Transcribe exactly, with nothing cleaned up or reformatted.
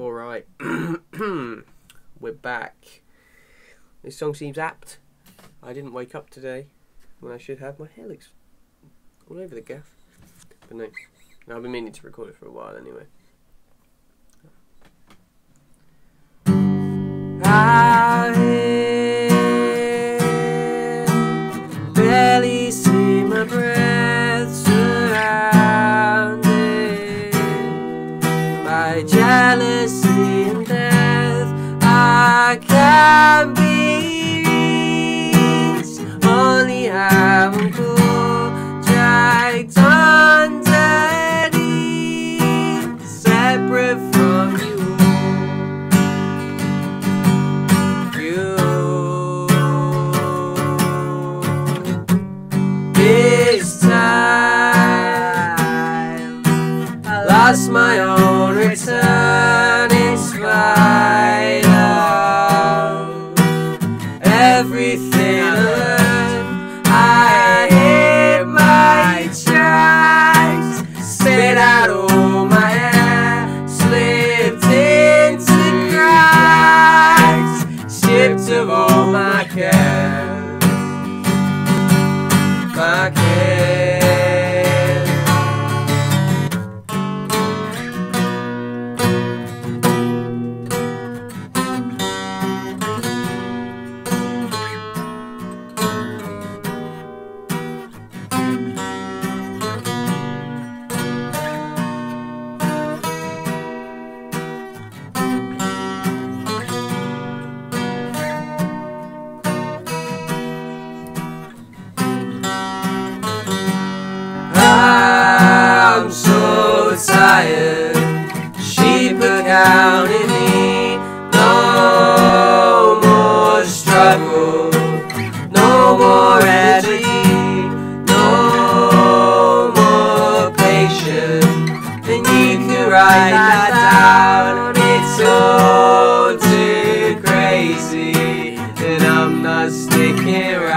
All right, we're back. This song seems apt. I didn't wake up today when I should have. My hair looks all over the gaff. But no, no, I've been meaning to record it for a while anyway. I hear, barely see my breath surrounded by jealousy and death. I can't be reached, only how I'm dragged under deep, separate from you. Lost my own return in spite of everything I learned. I hit my tracks, spit out all my air, slipped into cracks, stripped of all my cares, my cares. Tired, sheep are counting me. No more struggle, no more energy, no more patience. And you can write that down. It's all too crazy, and I'm not sticking around.